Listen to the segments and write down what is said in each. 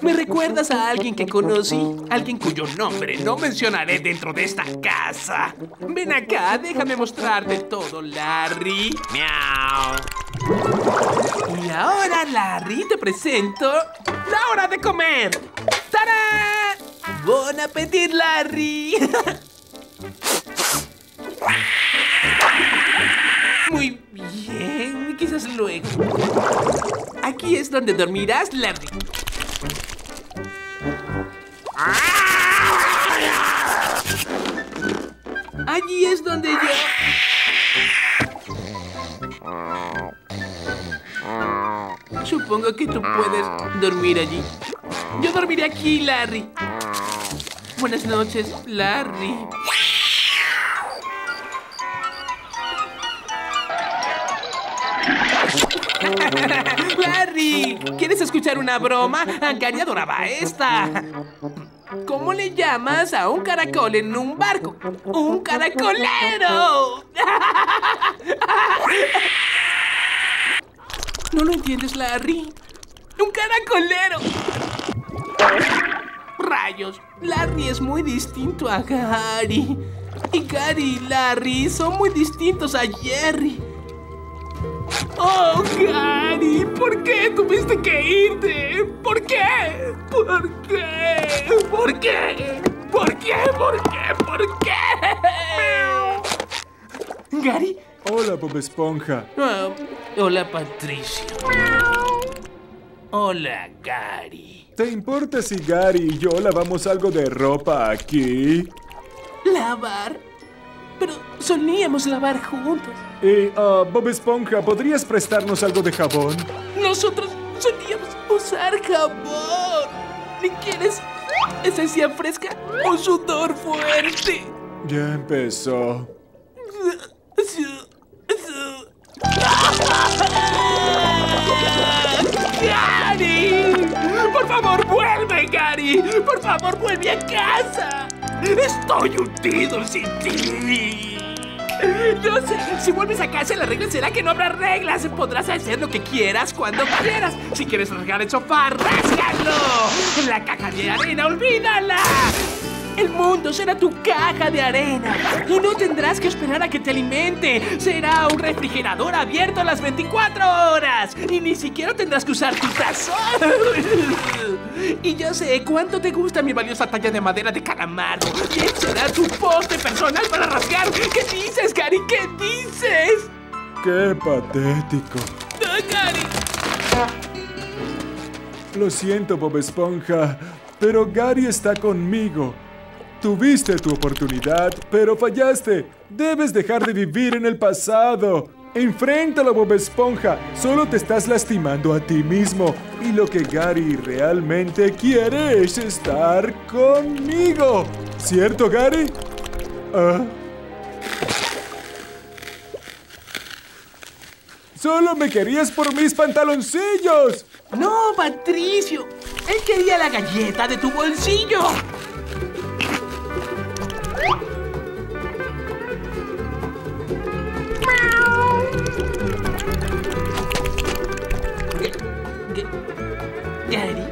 ¿Me recuerdas a alguien que conocí? Alguien cuyo nombre no mencionaré dentro de esta casa. Ven acá, déjame mostrarte todo, Larry. ¡Miau! Y ahora, Larry, te presento... ¡La hora de comer! ¡Tarán! ¡Bon appetit, Larry! Muy bien, quizás luego. Aquí es donde dormirás, Larry. Allí es donde yo... Supongo que tú puedes dormir allí. Yo dormiré aquí, Larry. Buenas noches, Larry. ¡Larry! ¿Quieres escuchar una broma? Gary adoraba esta. ¿Cómo le llamas a un caracol en un barco? ¡Un caracolero! ¿No lo entiendes, Larry? ¡Un caracolero! ¡Rayos! Larry es muy distinto a Gary. Y Gary y Larry son muy distintos a Jerry. ¡Oh, Gary! ¿Por qué tuviste que irte? ¿Por qué? ¿Por qué? ¿Por qué? ¿Por qué? ¿Por qué? ¿Por qué? ¿Gary? Hola, Bob Esponja. Oh, hola, Patricio. Hola, Gary. ¿Te importa si Gary y yo lavamos algo de ropa aquí? ¿Lavar? Pero solíamos lavar juntos. Bob Esponja, ¿podrías prestarnos algo de jabón? Nosotros solíamos usar jabón. ¿Me quieres esencia fresca o sudor fuerte? Ya empezó. ¡Gary! ¡Por favor, vuelve, Gary! ¡Por favor, vuelve a casa! ¡Estoy hundido sin ti! No sé, si vuelves a casa la regla será que no habrá reglas. Podrás hacer lo que quieras cuando quieras. Si quieres rasgar el sofá, ¡rásgalo! La caja de arena, ¡olvídala! El mundo será tu caja de arena. Y no tendrás que esperar a que te alimente. Será un refrigerador abierto a las 24 horas. Y ni siquiera tendrás que usar tu tazón. Y yo sé cuánto te gusta mi valiosa talla de madera de calamar. ¿Quién será tu poste personal para rasgar? ¿Qué dices, Gary? ¿Qué dices? Qué patético. No, Gary. Lo siento, Bob Esponja, pero Gary está conmigo. Tuviste tu oportunidad, pero fallaste. Debes dejar de vivir en el pasado. Enfréntalo, Bob Esponja. Solo te estás lastimando a ti mismo. Y lo que Gary realmente quiere es estar conmigo. ¿Cierto, Gary? ¿Ah? ¡Solo me querías por mis pantaloncillos! No, Patricio. Él quería la galleta de tu bolsillo. Gary.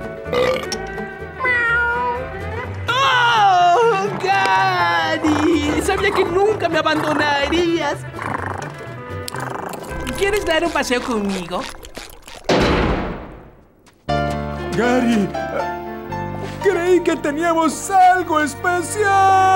¡Oh, Gary! Sabía que nunca me abandonarías. ¿Quieres dar un paseo conmigo? Gary, creí que teníamos algo especial.